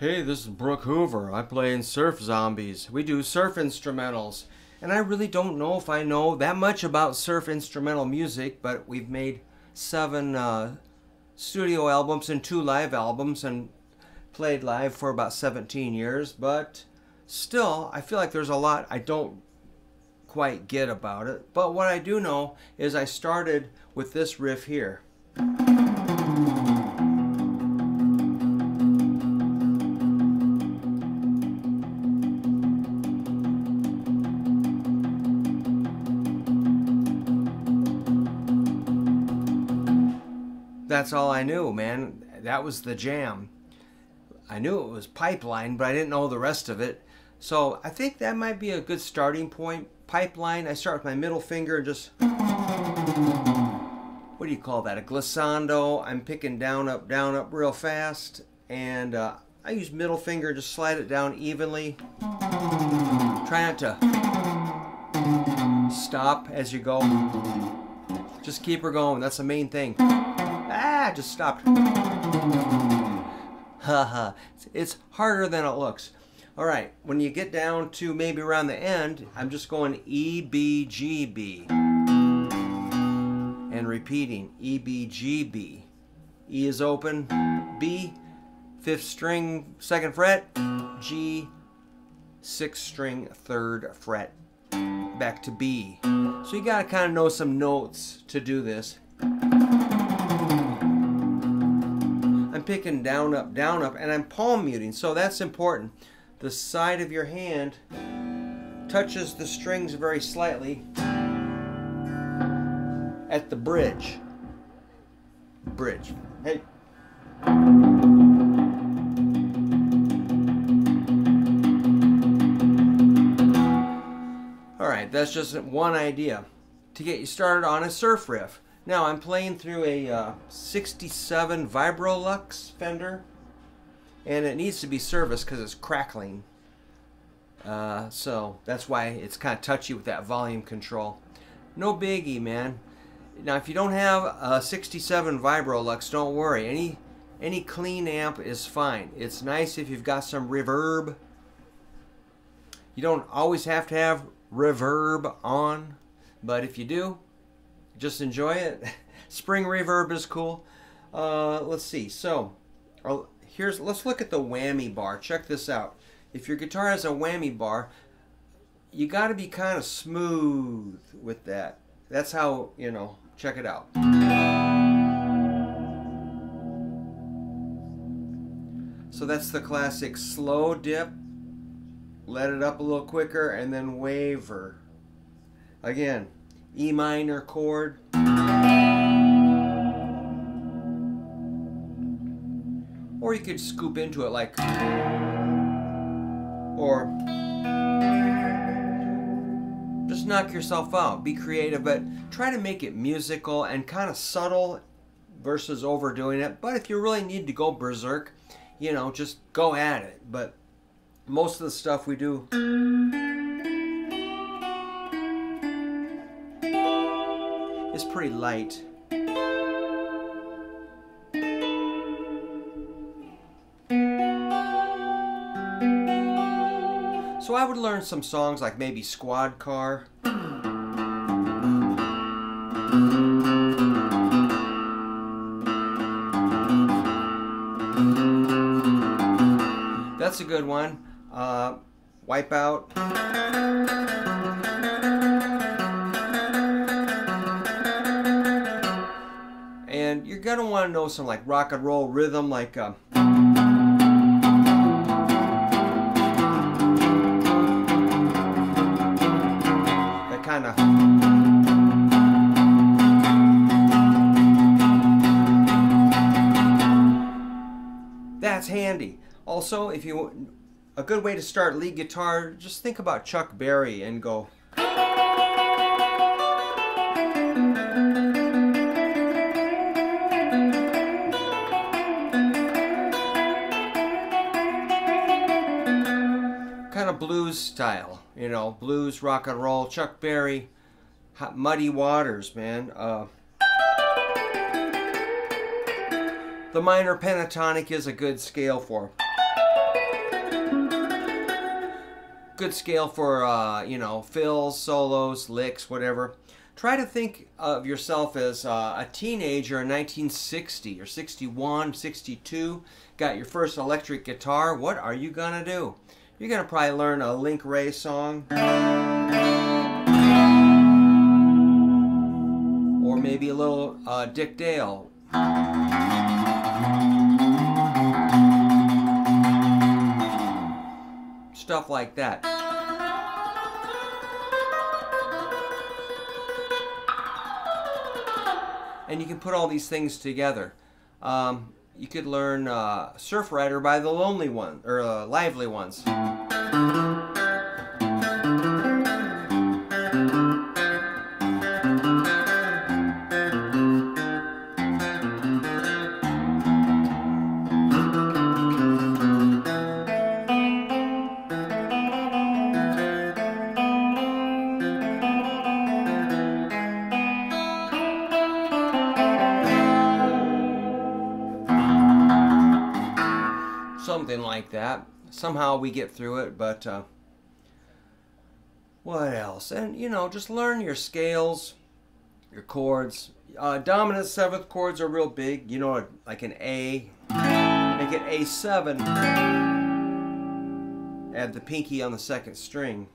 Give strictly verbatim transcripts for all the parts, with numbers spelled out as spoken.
Hey, this is Brooke Hoover. I play in Surf Zombies. We do surf instrumentals. And I really don't know if I know that much about surf instrumental music, but we've made seven uh, studio albums and two live albums and played live for about seventeen years. But still, I feel like there's a lot I don't quite get about it. But what I do know is I started with this riff here. That's all I knew, man. That was the jam. I knew it was Pipeline, but I didn't know the rest of it. So I think that might be a good starting point. Pipeline, I start with my middle finger and just... What do you call that? A glissando. I'm picking down, up, down, up real fast. And uh, I use middle finger, just slide it down evenly. Try not to stop as you go. Just keep her going. That's the main thing. Ah, just stopped. Haha, it's harder than it looks. All right, when you get down to maybe around the end, I'm just going E, B, G, B. And repeating, E, B, G, B. E is open, B, fifth string, second fret, G, sixth string, third fret, back to B. So you gotta kind of know some notes to do this. Picking down, up, down, up, and I'm palm muting, so that's important. The side of your hand touches the strings very slightly at the bridge. Bridge. Hey. Alright, that's just one idea to get you started on a surf riff. Now I'm playing through a uh, sixty-seven Vibrolux Fender, and it needs to be serviced because it's crackling. Uh, so that's why it's kind of touchy with that volume control. No biggie, man. Now if you don't have a sixty-seven Vibrolux, don't worry. Any, any clean amp is fine. It's nice if you've got some reverb. You don't always have to have reverb on, but if you do, just enjoy it. Spring reverb is cool. Uh, let's see. So, here's. Let's look at the whammy bar. Check this out. If your guitar has a whammy bar, you got to be kind of smooth with that. That's how, you know. Check it out. So that's the classic slow dip. Let it up a little quicker, and then waver. Again. E minor chord. Or you could scoop into it like... Or... Just knock yourself out. Be creative, but try to make it musical and kind of subtle versus overdoing it. But if you really need to go berserk, you know, just go at it. But most of the stuff we do... It's pretty light. So I would learn some songs like maybe Squad Car. That's a good one. Uh, Wipeout. And you're going to want to know some like rock and roll rhythm, like uh, that kind of. That's handy. Also, if you a good way to start lead guitar, just think about Chuck Berry and go. Blues style, you know, blues, rock and roll, Chuck Berry, Muddy Waters, man. Uh, the minor pentatonic is a good scale for. good scale for, uh, you know, fills, solos, licks, whatever. Try to think of yourself as uh, a teenager in nineteen sixty or sixty-one, sixty-two, got your first electric guitar. What are you gonna do? You're gonna probably learn a Link Wray song, or maybe a little uh, Dick Dale. Stuff like that. And you can put all these things together. Um, you could learn uh, Surf Rider by the Lonely Ones, or uh, Lively Ones. Something like that. Somehow we get through it, but uh, what else? And you know, just learn your scales, your chords. Uh, dominant seventh chords are real big. You know, like an A, make it A seven. Add the pinky on the second string.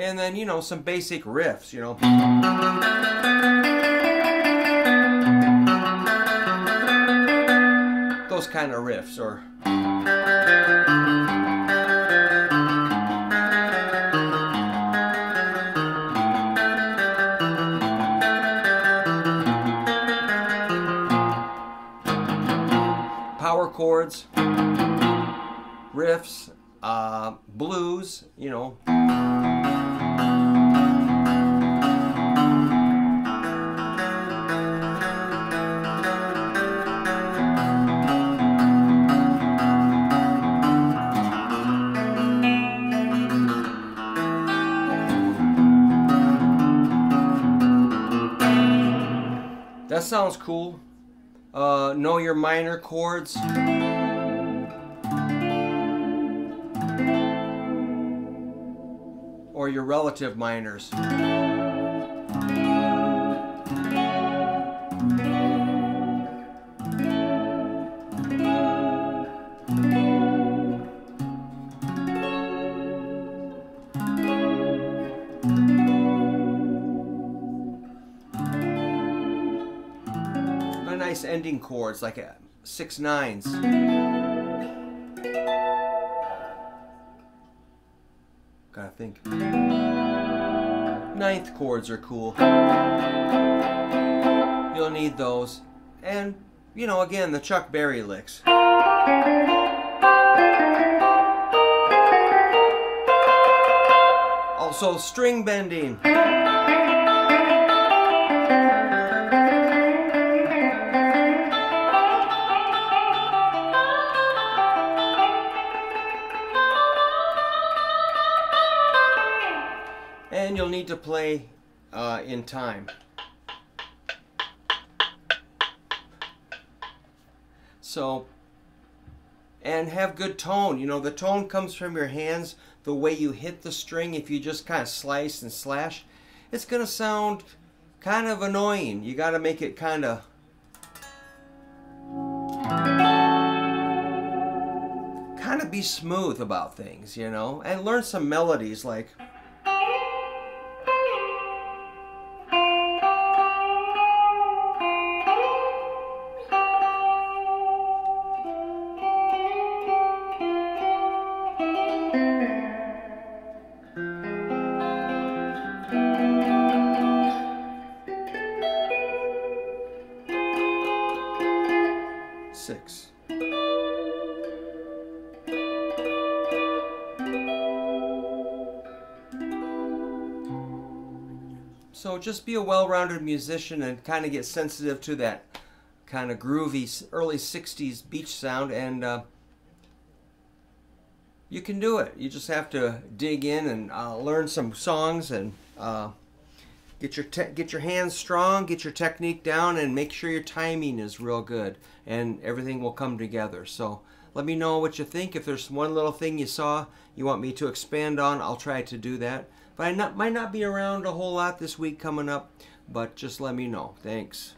And then, you know, some basic riffs, you know. Those kind of riffs, or... power chords, riffs, uh, blues, you know. That sounds cool. Uh, know your minor chords. Or your relative minors. Nice ending chords like a six nines. Gotta think. Ninth chords are cool. You'll need those. And you know, again, the Chuck Berry licks. Also string bending. And you'll need to play uh, in time. So, and have good tone. You know, the tone comes from your hands, the way you hit the string. If you just kind of slice and slash, it's going to sound kind of annoying. You got to make it kind of... kind of be smooth about things, you know. And learn some melodies like... six. So just be a well-rounded musician and kind of get sensitive to that kind of groovy early sixties beach sound, and uh, you can do it. You just have to dig in and uh, learn some songs and uh, get your te get your hands strong, get your technique down, and make sure your timing is real good, and everything will come together. So let me know what you think. If there's one little thing you saw you want me to expand on, I'll try to do that. But I not, might not be around a whole lot this week coming up, but just let me know. Thanks.